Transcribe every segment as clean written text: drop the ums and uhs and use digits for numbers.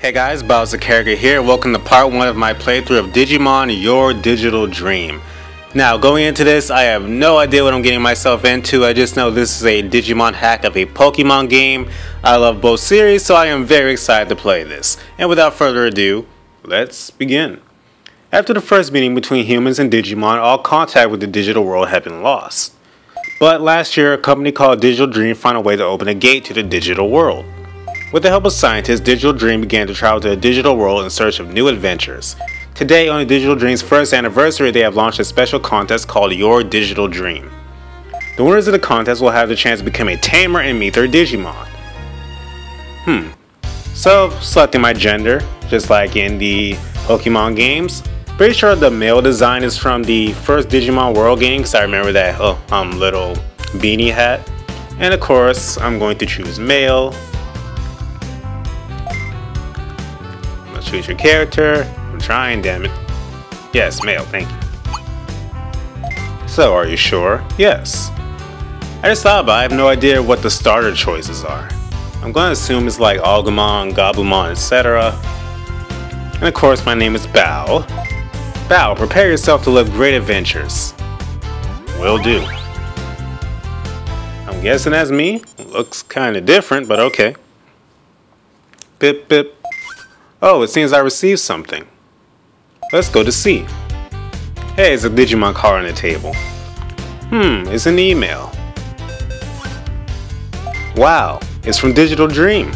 Hey guys, BaoZakeruga here. Welcome to part 1 of my playthrough of Digimon Your Digital Dream. Now, going into this, I have no idea what I'm getting myself into. I just know this is a Digimon hack of a Pokemon game. I love both series, so I am very excited to play this. And without further ado, let's begin. After the first meeting between humans and Digimon, all contact with the digital world had been lost. But last year, a company called Digital Dream found a way to open a gate to the digital world. With the help of scientists, Digital Dream began to travel to the digital world in search of new adventures. Today, on Digital Dream's first anniversary, they have launched a special contest called Your Digital Dream. The winners of the contest will have the chance to become a Tamer and meet their Digimon. So, selecting my gender, just like in the Pokemon games. Pretty sure the male design is from the first Digimon World game, because I remember that little beanie hat. And of course, I'm going to choose male. Let's choose your character. I'm trying, damn it. Yes, male, thank you. So, are you sure? Yes. I just thought about it. I have no idea what the starter choices are. I'm going to assume it's like Agumon, Gabumon, etc. And of course, my name is Bao. Bao, prepare yourself to live great adventures. Will do. I'm guessing that's me. Looks kinda different, but okay. Bip bip. Oh, it seems I received something. Let's go to see. Hey, it's a Digimon card on the table. It's an email. Wow, it's from Digital Dream.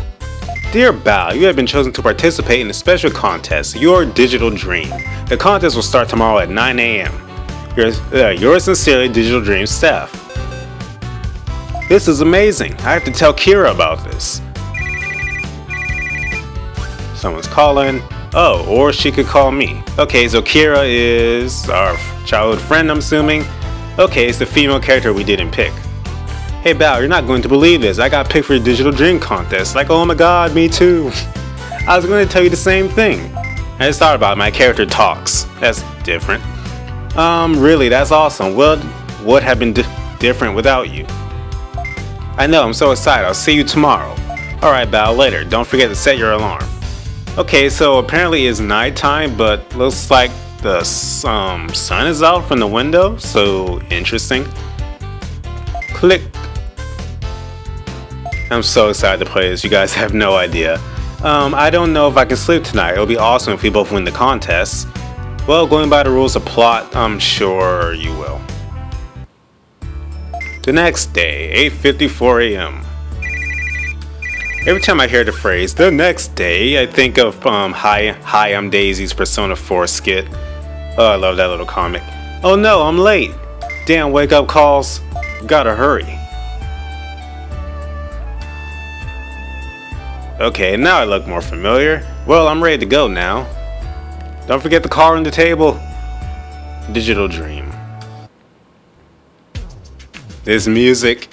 Dear Bao, you have been chosen to participate in a special contest, Your Digital Dream. The contest will start tomorrow at 9 a.m. Yours sincerely, Digital Dream staff. This is amazing. I have to tell Kira about this. Someone's calling. Oh, or she could call me. Okay, so Kira is our childhood friend, I'm assuming. Okay, it's the female character we didn't pick. Hey Bao, you're not going to believe this. I got picked for the Digital Dream contest. Like, oh my god, me too. I was going to tell you the same thing. I just thought about it. My character talks. That's different. Really, that's awesome. What would have been different without you? I know, I'm so excited. I'll see you tomorrow. Alright Bao, later. Don't forget to set your alarm. Okay, so apparently it's nighttime, but looks like the sun is out from the window. So interesting. Click. I'm so excited to play this, you guys have no idea. I don't know if I can sleep tonight. It'll be awesome if we both win the contest. Well, going by the rules of plot, I'm sure you will. The next day, 8:54 a.m. Every time I hear the phrase, the next day, I think of Hi, I'm Daisy's Persona 4 skit. Oh, I love that little comic. Oh no, I'm late. Damn wake up calls. Gotta hurry. Okay, now I look more familiar. Well, I'm ready to go now. Don't forget the card on the table. Digital Dream. This music.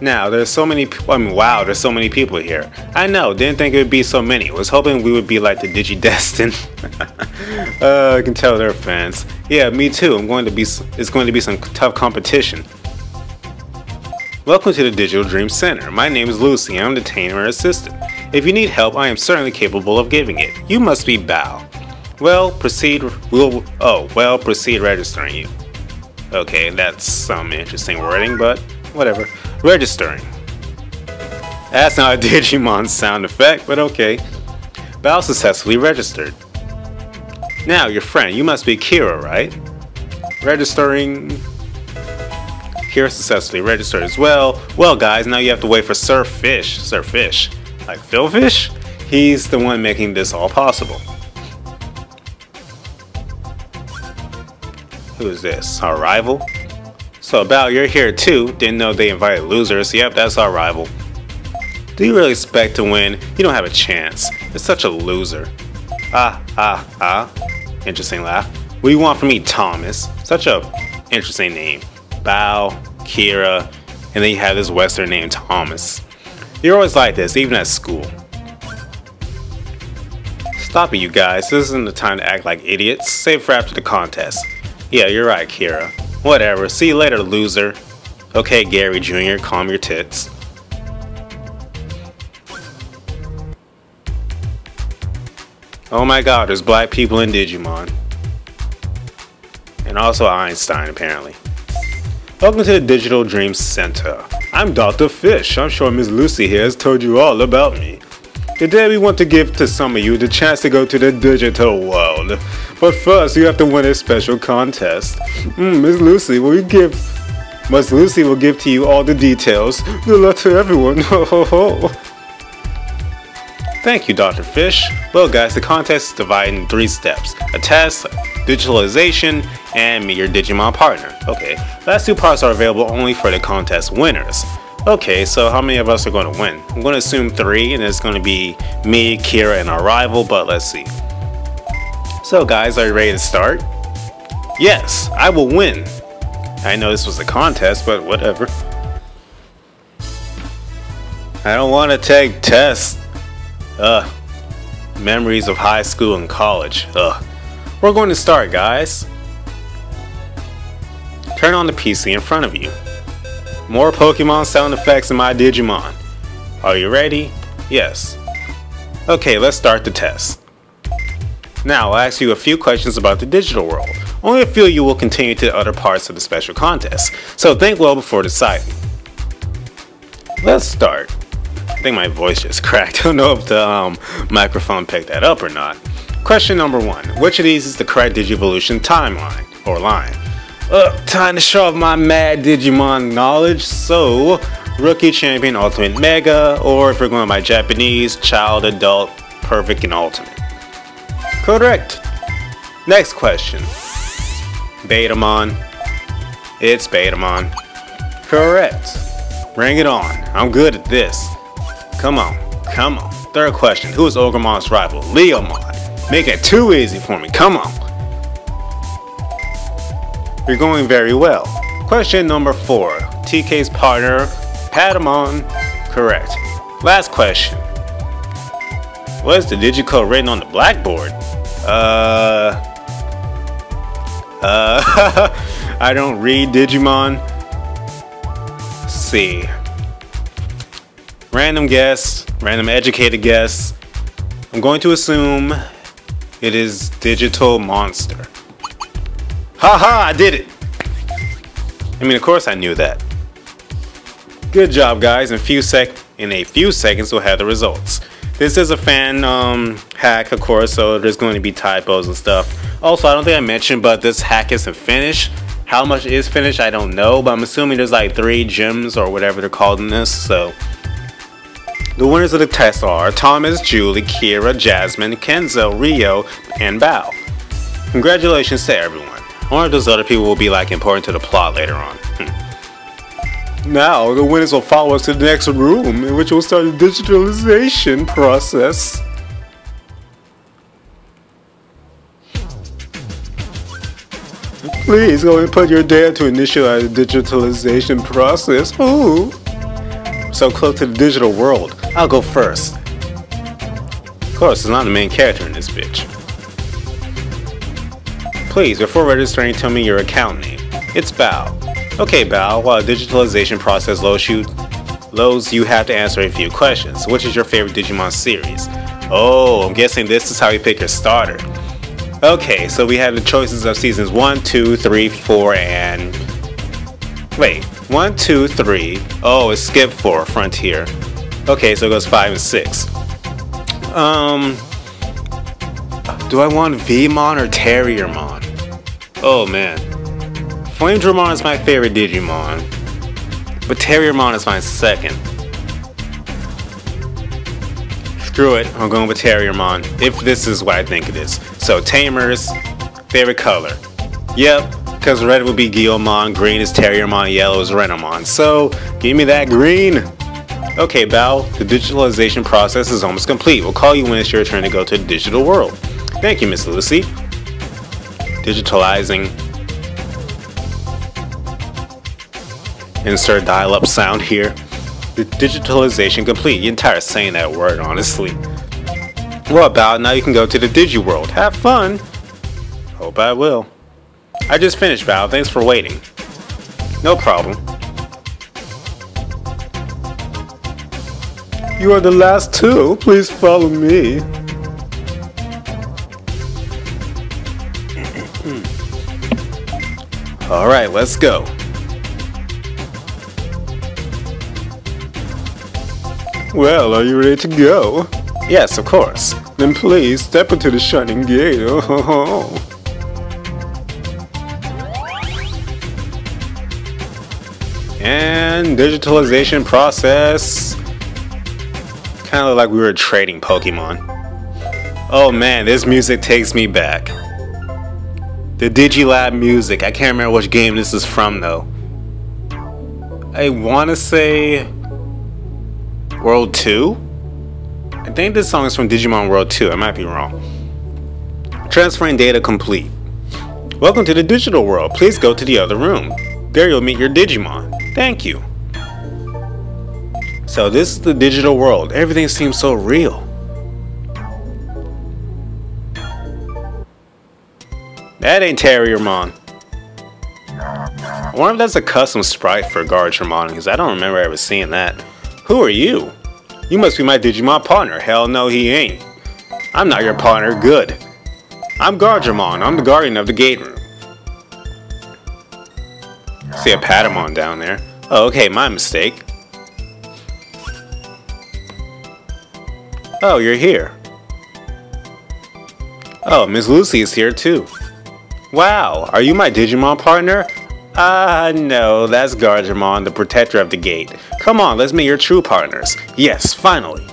Now, there's so many people. I mean, wow, there's so many people here. I know, didn't think it would be so many. Was hoping we would be like the Digidestin. I can tell they're fans. Yeah, me too. It's going to be some tough competition. Welcome to the Digital Dream Center. My name is Lucy. I'm the Tamer assistant. If you need help, I am certainly capable of giving it. You must be Bao. Well, proceed registering you. Okay, that's some interesting wording, but whatever. Registering. That's not a Digimon sound effect, but okay. Bao successfully registered. Now, your friend, you must be Kira, right? Registering. Kira successfully registered as well. Well, guys, now you have to wait for Sir Fish. Sir Fish? Like Phil Fish? He's the one making this all possible. Who is this? Our rival? So Bao, you're here too. Didn't know they invited losers. Yep, that's our rival. Do you really expect to win? You don't have a chance. You're such a loser. Interesting laugh. What do you want from me, Thomas? Such a interesting name. Bao, Kira, and then you have this Western name, Thomas. You're always like this, even at school. Stop it, you guys. This isn't the time to act like idiots. Save for after the contest. Yeah, you're right, Kira. Whatever, see you later, loser. Okay, Gary Jr., calm your tits. Oh my god, there's black people in Digimon. And also Einstein, apparently. Welcome to the Digital Dream Center. I'm Dr. Fish. I'm sure Miss Lucy here has told you all about me. Today we want to give to some of you the chance to go to the digital world. But first, you have to win a special contest. Miss Lucy will give to you all the details. Good luck to everyone. Ho ho ho. Thank you, Dr. Fish. Well guys, the contest is divided in 3 steps. A test, digitalization, and meet your Digimon partner. Okay, last 2 parts are available only for the contest winners. Okay, so how many of us are going to win? I'm going to assume 3, and it's going to be me, Kira, and our rival, but let's see. So guys, are you ready to start? Yes, I will win. I know this was a contest, but whatever. I don't want to take tests. Ugh. Memories of high school and college. Ugh. We're going to start, guys. Turn on the PC in front of you. More Pokemon sound effects in my Digimon. Are you ready? Yes. Okay, let's start the test. Now, I'll ask you a few questions about the digital world. Only a few of you will continue to the other parts of the special contest, so think well before deciding. Let's start. I think my voice just cracked. I don't know if the microphone picked that up or not. Question number 1. Which of these is the correct Digivolution timeline or line? Time to show off my mad Digimon knowledge. So, Rookie, Champion, Ultimate, Mega, or if we're going by Japanese, Child, Adult, Perfect, and Ultimate. Correct. Next question. Betamon. It's Betamon. Correct. Bring it on. I'm good at this. Come on, come on. Third question, who is Ogremon's rival? Leomon. Make it too easy for me, come on. You're going very well. Question number 4, TK's partner, Patamon. Correct. Last question. What is the digicode written on the blackboard? I don't read Digimon. Let's see. Random guess, random educated guess. I'm going to assume it is Digital Monster. Haha, I did it! I mean, of course I knew that. Good job, guys. In a few seconds, we'll have the results. This is a fan hack, of course, so there's going to be typos and stuff. Also, I don't think I mentioned, but this hack isn't finished. How much is finished, I don't know, but I'm assuming there's like 3 gems or whatever they're called in this, so... The winners of the test are Thomas, Julie, Kira, Jasmine, Kenzo, Rio, and Bao. Congratulations to everyone. I wonder if those other people will be like important to the plot later on. Now the winners will follow us to the next room, in which we'll start the digitalization process. Please go and put your data to initialize the digitalization process. Ooh. So close to the digital world. I'll go first. Of course, it's not the main character in this bitch. Please, before registering, tell me your account name. It's Bao. Okay, Bao, while the digitalization process loads, you have to answer a few questions. Which is your favorite Digimon series? Oh, I'm guessing this is how you pick your starter. Okay, so we have the choices of seasons 1, 2, 3, 4, and... Wait, 1, 2, 3, oh, it's skip 4, Frontier. Okay, so it goes 5 and 6. Do I want Vmon or Terriermon? Oh man. Flamedramon is my favorite Digimon, but Terriermon is my second. Screw it, I'm going with Terriermon, if this is what I think it is. So Tamer's favorite color. Yep. Because red would be Guillemon, green is Terriermon, yellow is Renamon. So, give me that green! Okay, Bao, the digitalization process is almost complete. We'll call you when it's your turn to go to the digital world. Thank you, Miss Lucy. Digitalizing. Insert dial-up sound here. The digitalization complete. You're tired of saying that word, honestly. Well, Bao, now you can go to the digi world. Have fun! Hope I will. I just finished, Bao. Thanks for waiting. No problem. You are the last two. Please follow me. Alright, let's go. Well, are you ready to go? Yes, of course. Then please step into the shining gate. Oh. And digitalization process. Kind of like we were trading Pokemon. Oh man, this music takes me back. The Digilab music. I can't remember which game this is from though. I want to say World 2? I think this song is from Digimon World 2. I might be wrong. Transferring data complete. Welcome to the digital world. Please go to the other room. There you'll meet your Digimon. Thank you. So this is the digital world. Everything seems so real. That ain't Terriermon. I wonder if that's a custom sprite for Gargomon, because I don't remember ever seeing that. Who are you? You must be my Digimon partner. Hell no, he ain't. I'm not your partner. Good. I'm Gargomon. I'm the guardian of the gate room. See a Patamon down there. Oh, okay, my mistake. Oh, you're here. Oh, Miss Lucy is here too. Wow, are you my Digimon partner? No, that's Gargomon, the protector of the gate. Come on, let's meet your true partners. Yes, finally.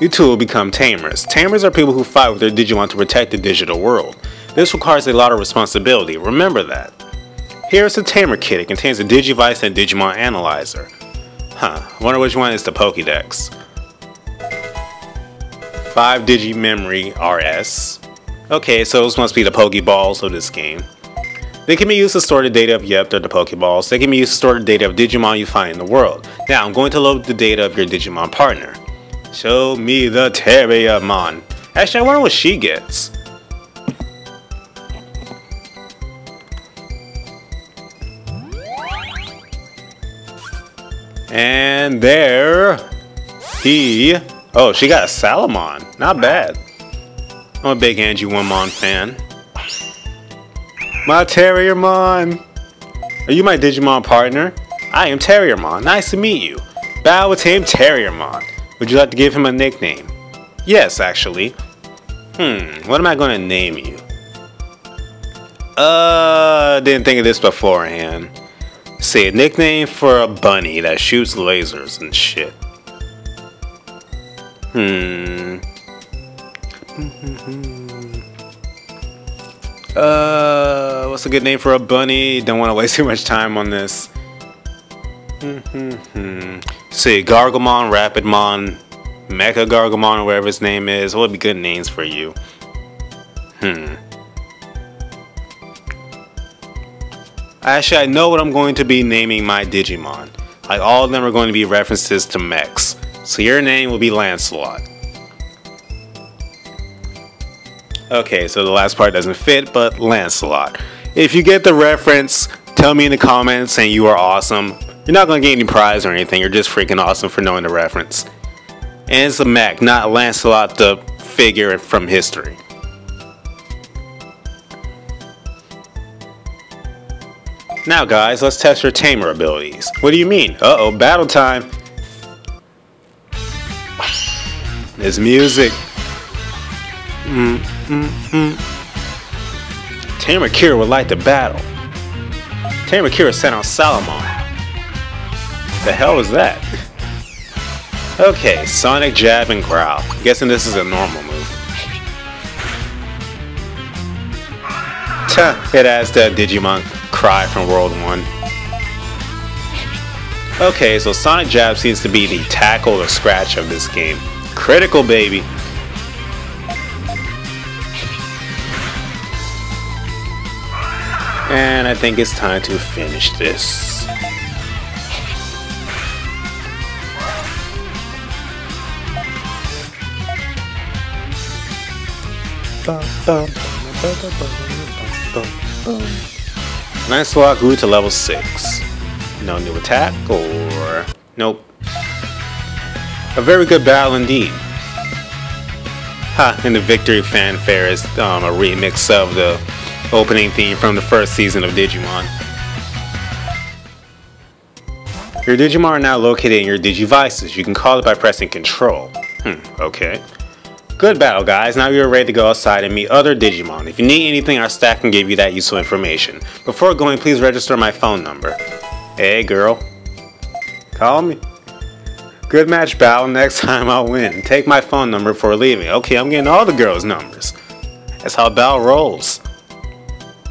You two will become Tamers. Tamers are people who fight with their Digimon to protect the digital world. This requires a lot of responsibility, remember that. Here's the Tamer kit. It contains a Digivice and Digimon Analyzer. Huh, wonder which one is the Pokédex. 5 Digi Memory RS. Okay, so those must be the Pokeballs of this game. They can be used to store the data of, yep, they're the Pokeballs. They can be used to store the data of Digimon you find in the world. Now, I'm going to load the data of your Digimon partner. Show me the Terriermon. Actually, I wonder what she gets. And there... he... oh, she got a Salamon. Not bad. I'm a big Angie Wormmon fan. My Terriermon! Are you my Digimon partner? I am Terriermon. Nice to meet you. Bao with him, Terriermon. Would you like to give him a nickname? Yes, actually. What am I going to name you? Didn't think of this beforehand. Say a nickname for a bunny that shoots lasers and shit. What's a good name for a bunny? Don't want to waste too much time on this. Say Gargomon, Rapidmon, Mecha Gargomon, or whatever his name is. What would be good names for you? Actually, I know what I'm going to be naming my Digimon. Like, all of them are going to be references to mechs. So your name will be Lancelot. Okay, so the last part doesn't fit, but Lancelot. If you get the reference, tell me in the comments saying you are awesome. You're not going to get any prize or anything. You're just freaking awesome for knowing the reference. And it's a mech, not Lancelot the figure from history. Now guys, let's test your Tamer abilities. What do you mean? Uh-oh, battle time! There's music. Tamer Kira would like to battle. Tamer Kira sent out Salamon. The hell was that? Okay, Sonic Jab and Growl. I'm guessing this is a normal move. It adds that Digimon cry from World 1. Okay, so Sonic Jab seems to be the tackle or scratch of this game. Critical, baby! And I think it's time to finish this. Lancelot grew to level 6. No new attack, or... Nope. A very good battle indeed. Ha, and the victory fanfare is a remix of the opening theme from the first season of Digimon. Your Digimon are now located in your Digivices. You can call it by pressing Control. Okay. Good battle, guys. Now you're ready to go outside and meet other Digimon. If you need anything, our staff can give you that useful information. Before going, please register my phone number. Hey, girl. Call me. Good match, Bao. Next time I'll win. Take my phone number before leaving. Okay, I'm getting all the girls' numbers. That's how Bao rolls.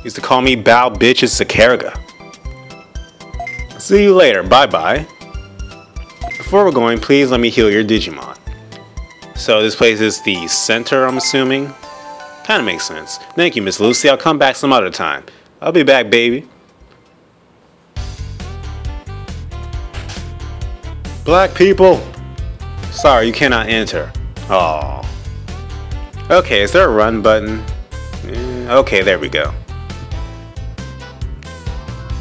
Used to call me Bao Bitches Zakeruga. See you later. Bye-bye. Before we're going, please let me heal your Digimon. So this place is the center, I'm assuming. Kind of makes sense. Thank you, Miss Lucy. I'll come back some other time. I'll be back, baby. Black people! Sorry, you cannot enter. Aww. Okay, is there a run button? Okay, there we go.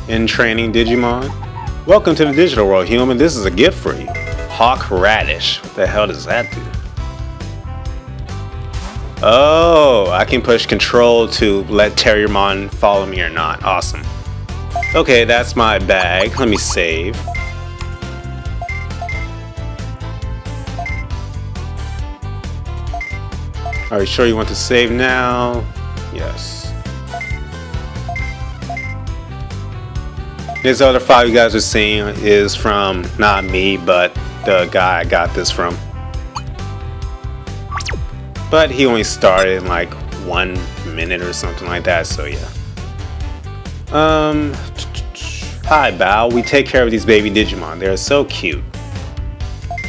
In training Digimon. Welcome to the digital world, human. This is a gift for you. Hawk Radish. What the hell does that do? Oh, I can push Control to let Terriermon follow me or not. Awesome. Okay, that's my bag. Let me save. Are you sure you want to save now? Yes. This other file you guys are seeing is from not me, but the guy I got this from. But he only started in like 1 minute or something like that, so yeah. Hi, Bao. We take care of these baby Digimon. They're so cute.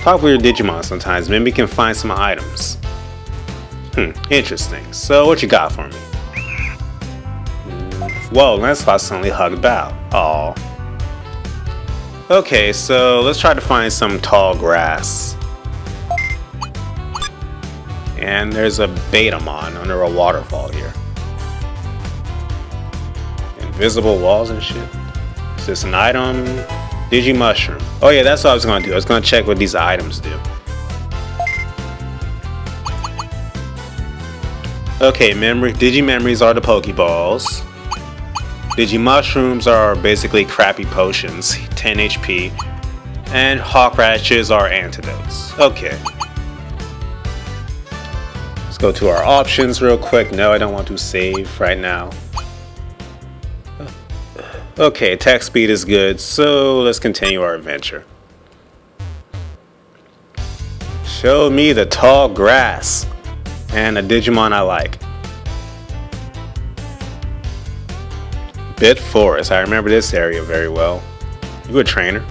Talk with your Digimon sometimes. Maybe we can find some items. Interesting. So what you got for me? Whoa, Lancelot suddenly hugged Bao. Aw. Okay, so let's try to find some tall grass. And there's a Betamon under a waterfall here. Invisible walls and shit. Is this an item? Digimushroom. Oh yeah, that's what I was gonna do. I was gonna check what these items do. Okay, Digi Memories are the Pokeballs. Digimushrooms are basically crappy potions, 10 HP. And Hawk Radishes are antidotes. Okay. Let's go to our options real quick. No, I don't want to save right now. Okay, attack speed is good, so let's continue our adventure. Show me the tall grass and a Digimon I like. Bit Forest, I remember this area very well. You a trainer?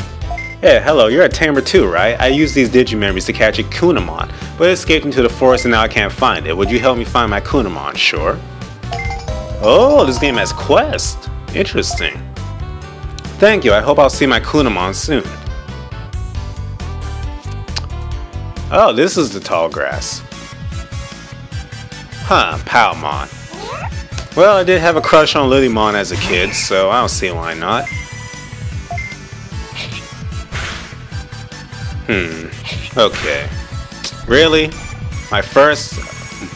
Yeah, hello, you're a Tamer too, right? I used these Digimemories to catch a Kunemon, but it escaped into the forest and now I can't find it. Would you help me find my Kunemon? Sure. Oh, this game has quests. Interesting. Thank you, I hope I'll see my Kunemon soon. Oh, this is the tall grass. Huh, Palmon. Well, I did have a crush on Lilymon as a kid, so I don't see why not. Okay. Really? My first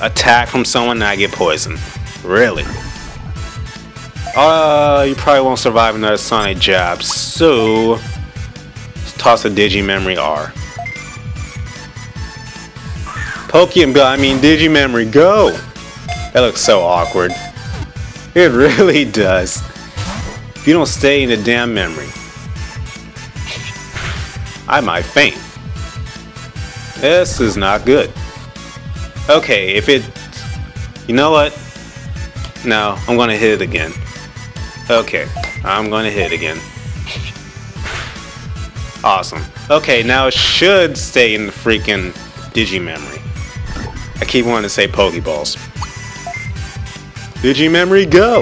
attack from someone and I get poisoned. Really? You probably won't survive another Sonic Jab, so let's toss a Digi Memory R. Digi Memory, go! That looks so awkward. It really does. If you don't stay in the damn memory. I might faint. This is not good. Okay, if it... You know what? No, I'm gonna hit it again. Okay, I'm gonna hit it again. Awesome. Okay, now it should stay in the freaking Digi Memory. I keep wanting to say Pokeballs. Digi Memory, go!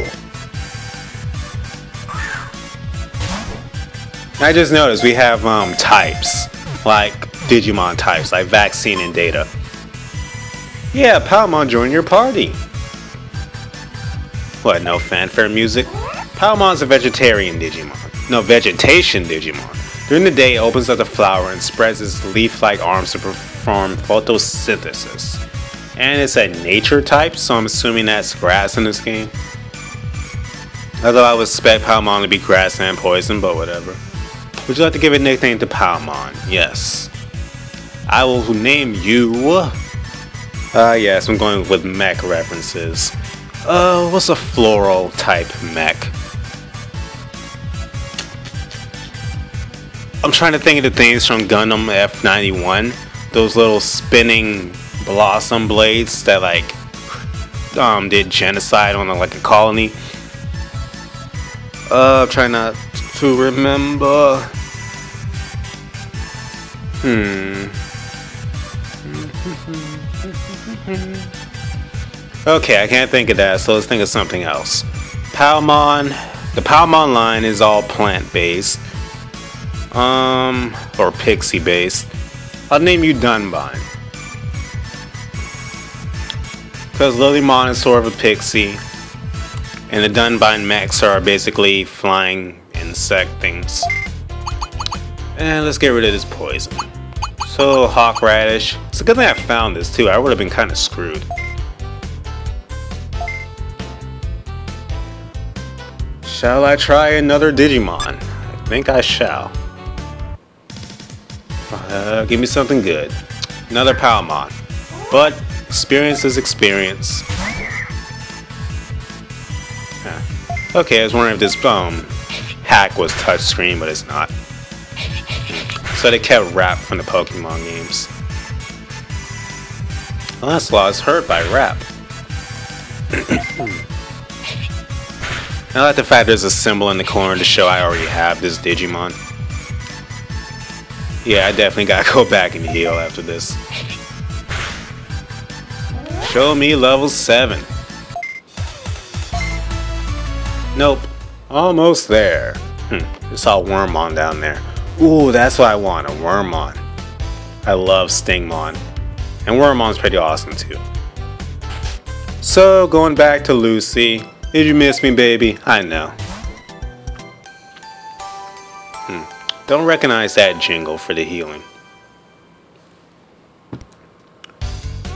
I just noticed we have types, like Digimon types, like vaccine and data. Yeah, Palmon joined your party. What, no fanfare music? Palamon's a vegetarian Digimon. No, vegetation Digimon. During the day, it opens up the flower and spreads its leaf-like arms to perform photosynthesis. And it's a nature type, so I'm assuming that's grass in this game. Although I would expect Palmon to be grass and poison, but whatever. Would you like to give a nickname to Palmon? Yes. I will name you... yes, I'm going with mech references. What's a floral type mech? I'm trying to think of the things from Gundam F91. Those little spinning blossom blades that like did genocide on like a colony. Try not to remember. Okay, I can't think of that, so let's think of something else. Palmon. The Palmon line is all plant-based. Or pixie-based. I'll name you Dunbine. Because Lilymon is sort of a pixie. And the Dunbine mechs are basically flying insect things. And let's get rid of this poison. So, Hawk Radish. It's a good thing I found this too, I would have been kind of screwed. Shall I try another Digimon? I think I shall. Give me something good. Another Palmon. But, experience is experience. Okay, I was wondering if this hack was touchscreen, but it's not. So they kept rap from the Pokemon games. Lancelot is hurt by rap. I like the fact there's a symbol in the corner to show I already have this Digimon. Yeah, I definitely gotta go back and heal after this. Show me level 7. Nope. Almost there. I saw Wormmon down there. Ooh, that's what I want, a Wormmon. I love Stingmon. And Wormmon's pretty awesome too. So, going back to Lucy. Did you miss me, baby? I know. Don't recognize that jingle for the healing.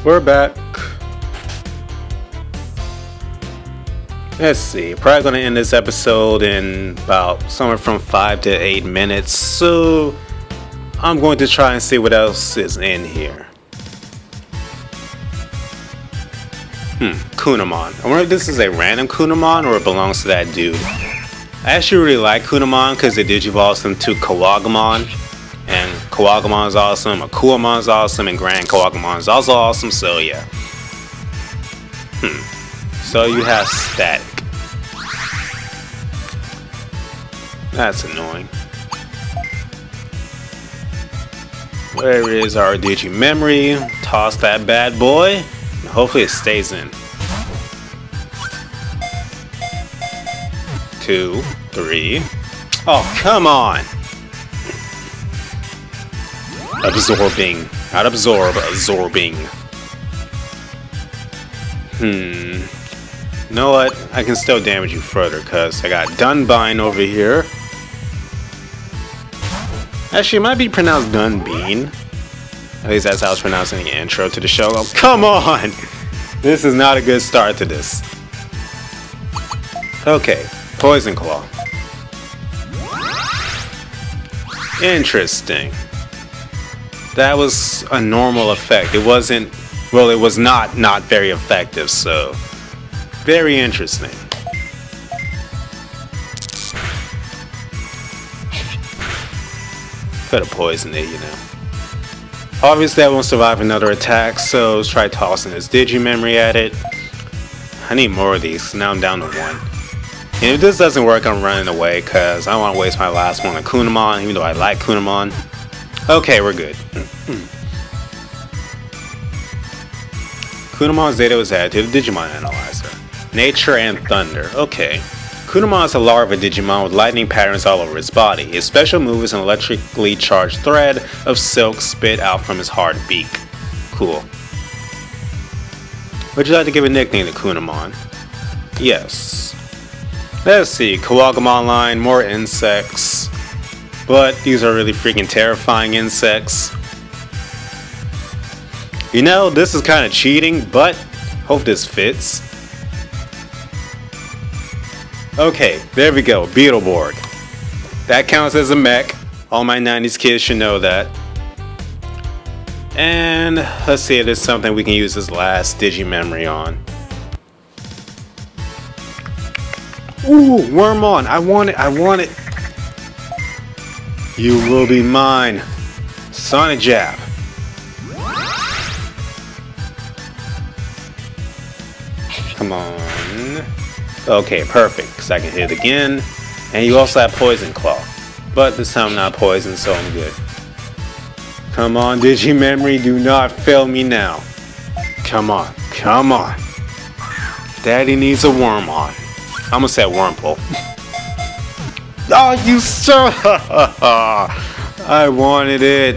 We're back. Let's see, probably going to end this episode in about somewhere from 5 to 8 minutes, so I'm going to try and see what else is in here. Kunemon. I wonder if this is a random Kunemon or it belongs to that dude. I actually really like Kunemon because it digivolves into Kuwagamon, and Kuwagamon is awesome, Akuamon is awesome, and Grand Kuwagamon is also awesome, so yeah. So you have static. That's annoying. Where is our Digi Memory? Toss that bad boy. And hopefully it stays in. 2, 3. Oh, come on! Absorbing. Not absorb, absorbing. You know what? I can still damage you further because I got Dunbine over here. Actually, it might be pronounced Dunbean. At least that's how I was pronouncing the intro to the show. Oh, come on! This is not a good start to this. Okay, Poison Claw. Interesting. That was a normal effect. It wasn't... Well, it was not very effective, so... Very interesting. Could have poisoned it, you know. Obviously, I won't survive another attack, so let's try tossing this Digi Memory at it. I need more of these, so now I'm down to 1. And if this doesn't work, I'm running away, because I don't want to waste my last one on Kunemon, even though I like Kunemon. Okay, we're good. Kunemon's data was added to the Digimon Analyzer. Nature and Thunder. Okay. Kunemon is a larva Digimon with lightning patterns all over his body. His special move is an electrically charged thread of silk spit out from his hard beak. Cool. Would you like to give a nickname to Kunemon? Yes. Let's see, Kuwagamon line, more insects. But these are really freaking terrifying insects. You know, this is kind of cheating, but hope this fits. Okay, there we go, Beetleborg. That counts as a mech. All my 90s kids should know that. And let's see if there's something we can use this last Digi Memory on. Ooh, Wormmon, I want it, I want it. You will be mine. Sonic Jab. Come on. Okay, perfect, because I can hit again. And you also have Poison Claw. But this time I'm not poisoned, so I'm good. Come on, Digi Memory, do not fail me now. Come on, come on. Daddy needs a Wormmon. I'm gonna say Wurmple. Oh, you suck! I wanted it.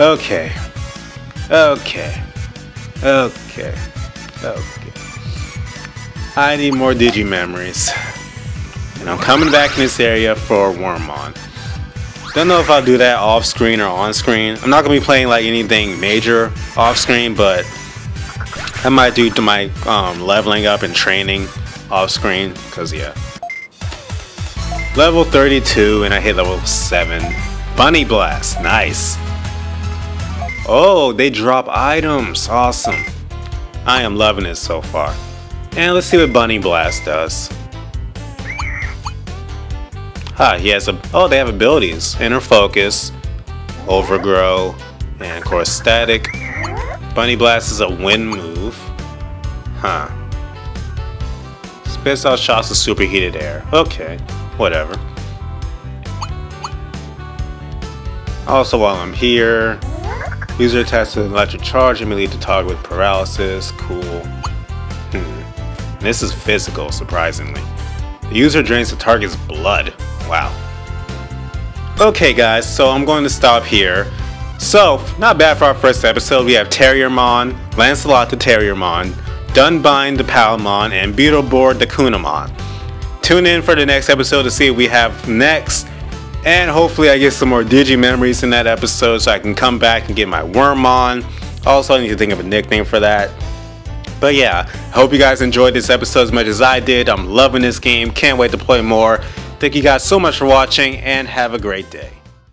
Okay. Okay. Okay. Okay. I need more Digi Memories. And I'm coming back in this area for Wormmon. Don't know if I'll do that off screen or on screen. I'm not gonna be playing like anything major off screen, but I might do to my leveling up and training off screen, cause yeah. Level 32 and I hit level 7. Bunny Blast, nice. Oh, they drop items, awesome. I am loving it so far. And let's see what Bunny Blast does. Ah, he has a, oh, they have abilities. Inner Focus, Overgrow, and of course Static. Bunny Blast is a wind move. Huh. Spits out shots of superheated air. Okay, whatever. Also, while I'm here, user attached to an electric charge and may lead to target with paralysis. Cool. This is physical, surprisingly. The user drains the target's blood. Wow. Okay guys, so I'm going to stop here. So, not bad for our first episode. We have Terriermon, Lancelot the Terriermon, Dunbine the Palmon, and Beetleborg the Kunemon. Tune in for the next episode to see what we have next. And hopefully I get some more Digi Memories in that episode so I can come back and get my Wormmon. Also, I need to think of a nickname for that. But yeah, hope you guys enjoyed this episode as much as I did. I'm loving this game. Can't wait to play more. Thank you guys so much for watching and have a great day.